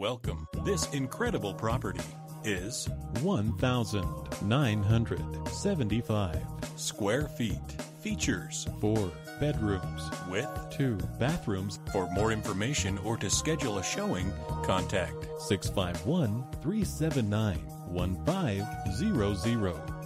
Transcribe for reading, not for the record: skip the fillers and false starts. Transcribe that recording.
Welcome. This incredible property is 1,975 square feet. Features 4 bedrooms with 2 bathrooms. For more information or to schedule a showing, contact 651-379-1500.